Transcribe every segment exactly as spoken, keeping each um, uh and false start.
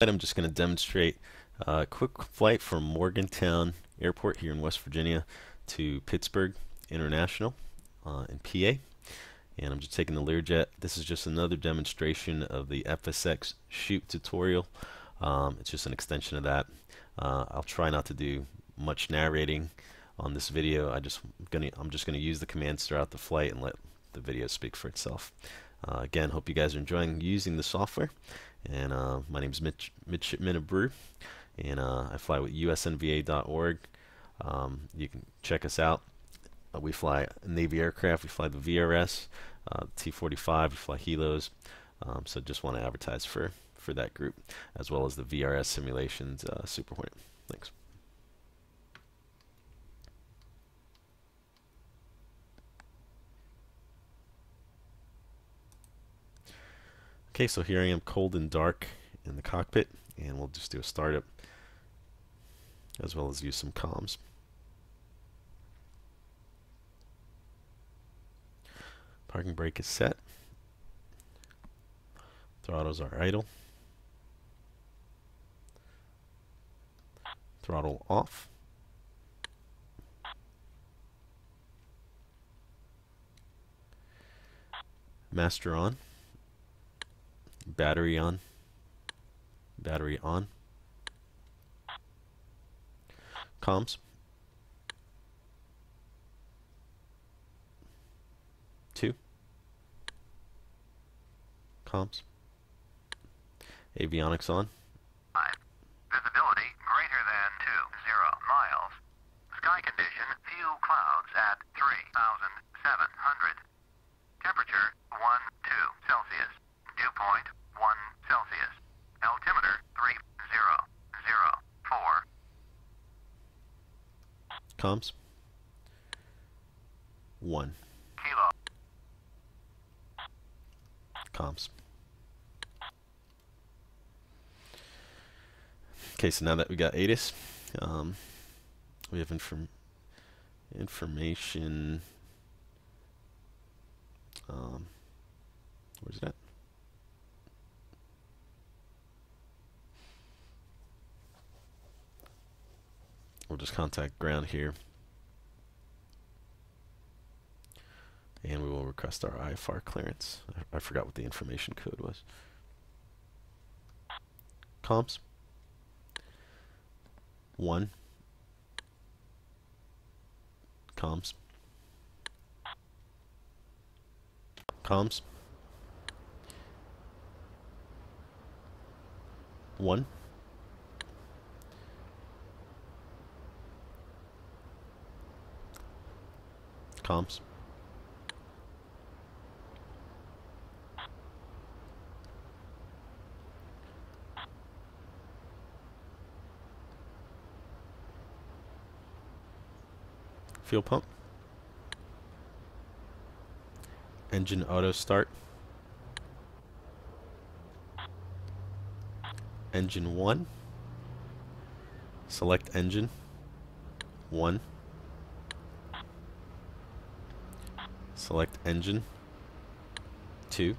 I'm just going to demonstrate a uh, quick flight from Morgantown Airport here in West Virginia to Pittsburgh International uh, in P A. And I'm just taking the Learjet. This is just another demonstration of the F S X shoot tutorial. Um, it's just an extension of that. Uh, I'll try not to do much narrating on this video. I just gonna I'm just going to use the commands throughout the flight and let the video speak for itself. Uh, again, hope you guys are enjoying using the software. And uh, my name is Mitch Midshipman of Brew, and uh, I fly with U S N V A dot org. Um, you can check us out. Uh, we fly Navy aircraft. We fly the V R S, uh, T forty-five. We fly helos. Um, so just want to advertise for for that group, as well as the V R S simulations, uh, Superhornet. Thanks. Okay, so here I am, cold and dark in the cockpit, and we'll just do a startup as well as use some comms. Parking brake is set. Throttles are idle. Throttle off. Master on. Battery on. Battery on. Comms. Two. Comms. Avionics on. Five. Visibility greater than two zero miles. Sky condition few clouds at three thousand seven hundred. Temperature one two Celsius. Dew point one Celsius. Altimeter three zero zero four. Comms. One. Kilo. Comms. Okay, so now that we got A T I S, um, we have inform information. Um, where's it at? We'll just contact ground here, and we will request our I F R clearance. I, I forgot what the information code was. Comms. One. Comms. Comms. One. Comms. Fuel pump. Engine auto start. Engine one. Select engine. One. Select engine. Two.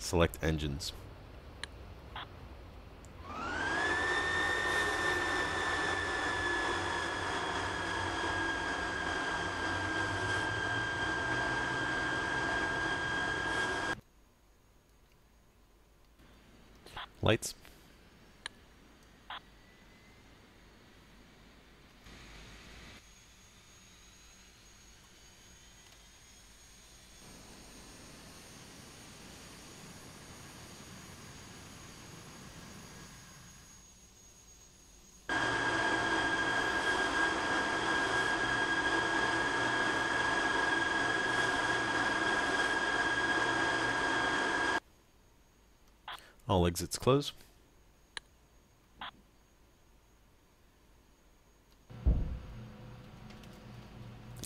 Select engines. Lights. All exits close.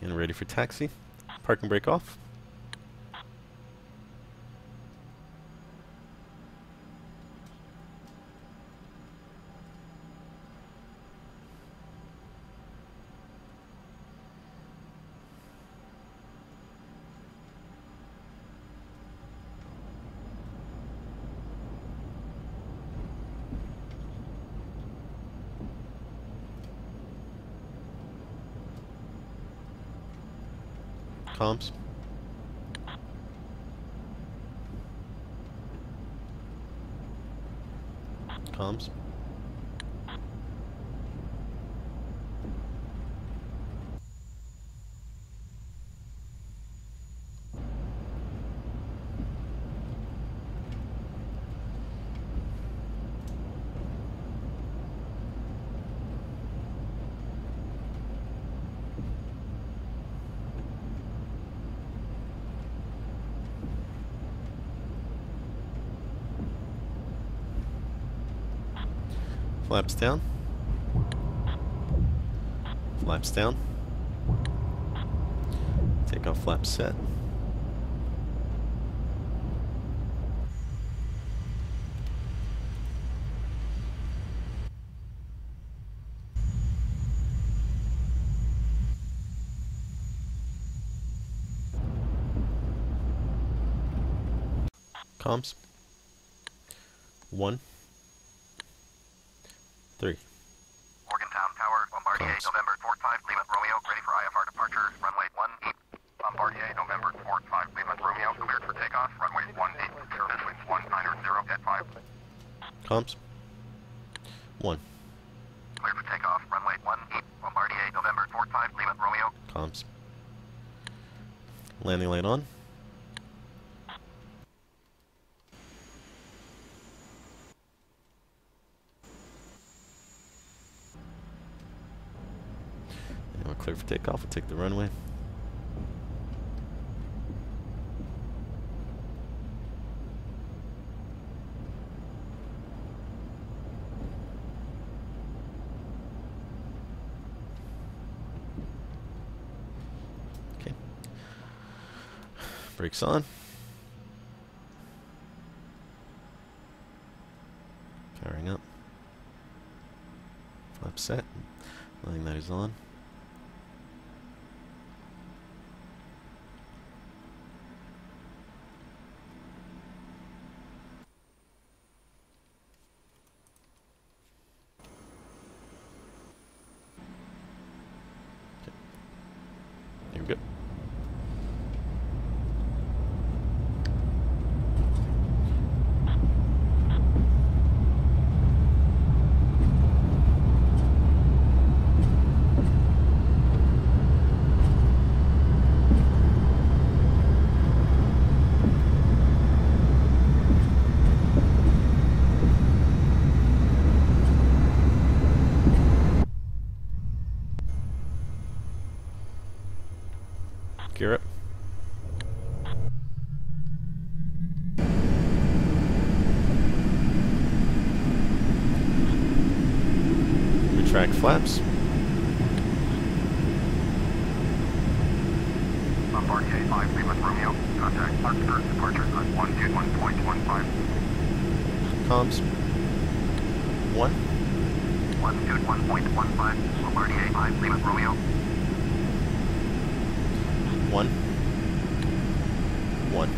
And ready for taxi. Parking brake off. comms. Comms. Flaps down. Flaps down. Take off flaps set. Comms. One. Three. Morgantown Tower, Bombardier, Coms. November four five, Lima Romeo, ready for I F R departure, runway one eight. Bombardier, November four five, Lima Romeo, cleared for takeoff, runway one eight, service with one nine zero at five. Comms. One. Cleared for takeoff, runway one eight, Bombardier, November four five, Lima Romeo. Comms. Landing light on. Clear for takeoff, we'll take the runway. Okay. Brakes on. Powering up. Flap set. Lighting that is on. Gear up. Retract flaps. Bombardier five, Lima Romeo. Contact Clark first departure at one two one point one five. Comms. One. one two one point one five. Bombardier five, Lima Romeo. One. One.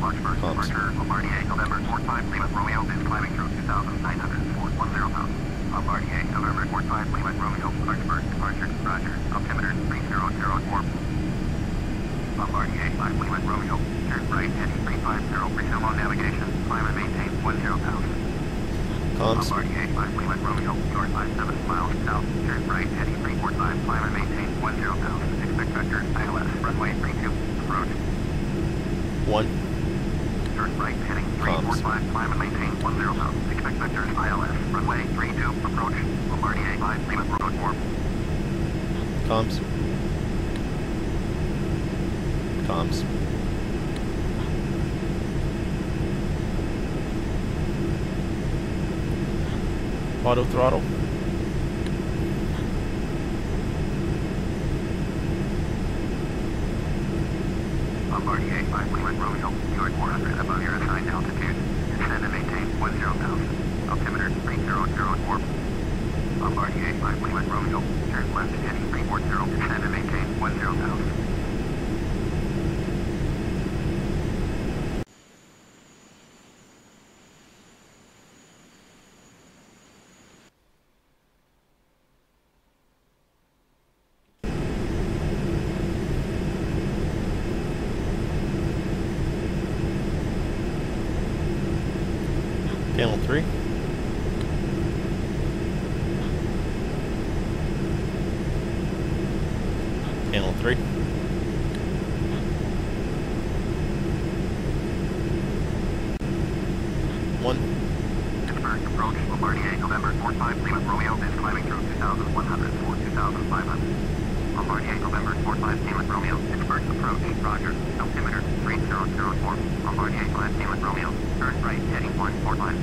March first departure, Bombardier, November four five, Lima Romeo is climbing through two thousand nine hundred foot, ten thousand. Bombardier, November four five, Lima Romeo, March first departure, roger, altimeter three zero zero four. Bombardier five, Lima Romeo, turn right heading three five zero, resume on navigation, climb and maintain ten thousand. Comms. Bombardier five, Lima Romeo, short five seven miles south, turn right heading three four five, climb and maintain ten thousand. Vector, I L S, runway three two, approach. One. Turn right, heading three four five, climb and maintain ten south. Expect vectors, I L S, runway three two, approach. Bombardier five, Lima Road Warp. Comms. Comms. Auto throttle. Bombardier five, Lima Romeo, you are four hundred above your assigned altitude. Descend and maintain ten thousand. Altimeter three zero zero four. Bombardier five, Lima Romeo, turn left heading three four zero. Descend and maintain ten thousand. channel three. Channel three. One. Pittsburgh approach Bombardier, November forty-five, Lima Romeo is climbing through two thousand one hundred for two thousand five hundred. Bombardier, November forty-five, Lima Romeo, Pittsburgh approach, roger, altimeter three thousand four, Bombardier five, Lima Romeo, turn right, heading one forty-five.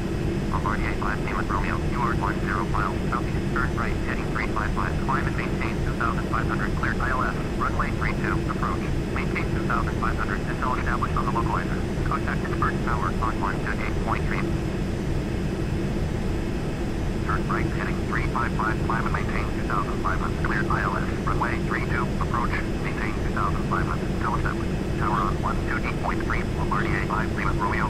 Bombardier five, Lima Romeo, U R ten miles, southeast, turn right, heading three fifty-five, climb and maintain two thousand five hundred, clear I L S, runway three two, approach, maintain two thousand five hundred, until established on the localizer, contact Pittsburgh Tower on one two eight point three. Turn right, heading three fifty-five, climb and maintain two thousand five hundred, clear I L S, runway three two, approach, maintain two thousand five hundred, until established, tower on one two eight point three, Bombardier five, Lima Romeo.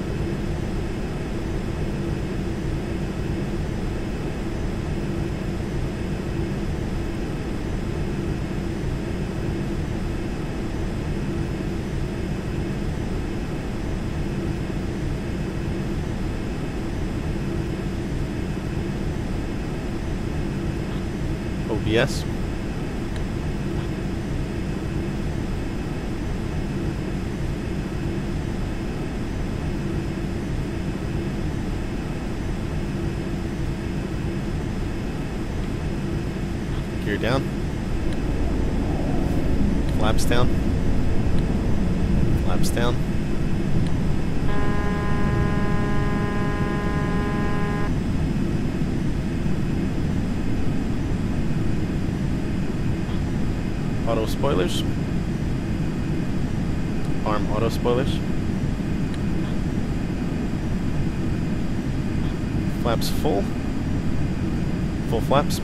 Yes. Gear down. Flaps down. Flaps down. Auto spoilers. Arm auto spoilers. Flaps full. Full flaps.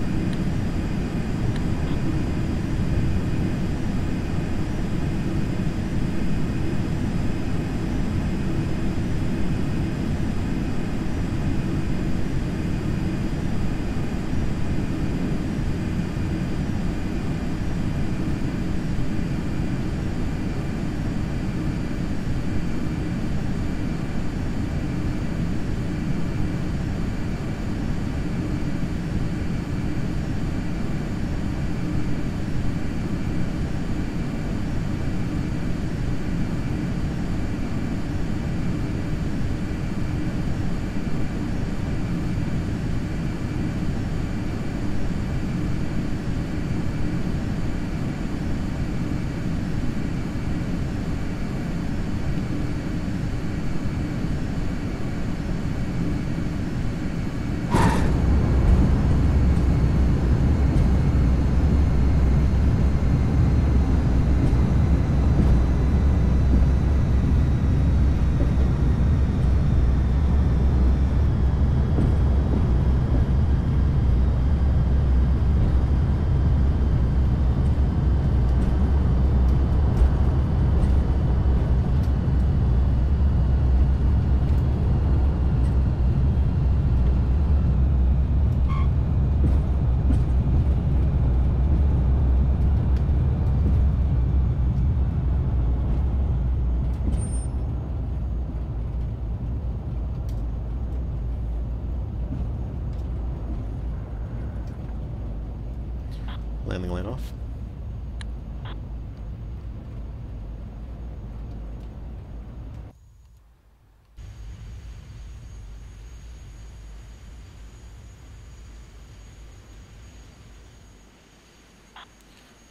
Landing line off.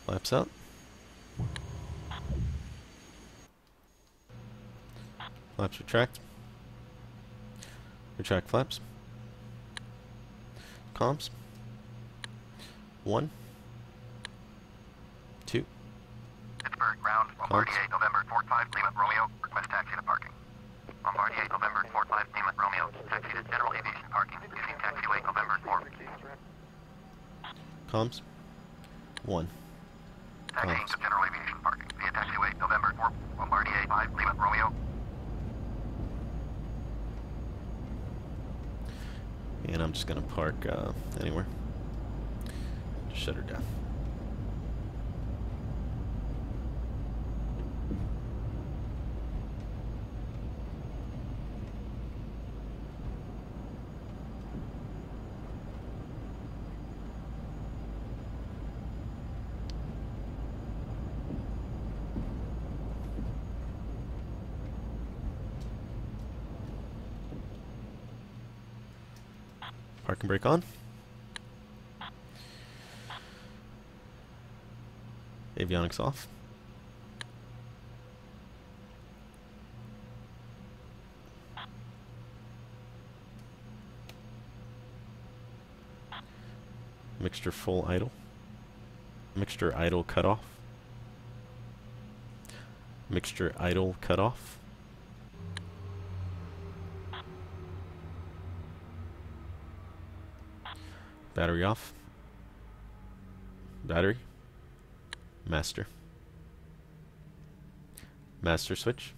Flaps up. Flaps retract. Retract flaps. Comps. One. Two. Pittsburgh ground, Bombardier November forty-five, Lima Romeo, request taxi to parking. Bombardier November forty-five, Lima Romeo, taxi to general aviation parking, using taxiway November four. Comms. One. Taxi Comms. To general aviation parking, via taxiway November four, Bombardier five, Lima Romeo. And I'm just going to park uh, anywhere. Just shut her down. Parking brake on. Avionics off. Mixture full idle. Mixture idle cutoff. Mixture idle cutoff. Battery off. Battery. Master. Master switch.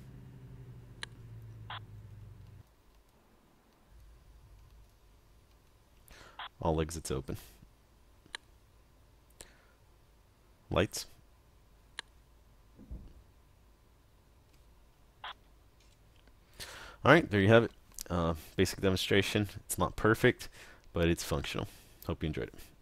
All exits open. Lights. Alright, there you have it. Uh, basic demonstration. It's not perfect, but it's functional. Hope you enjoyed it.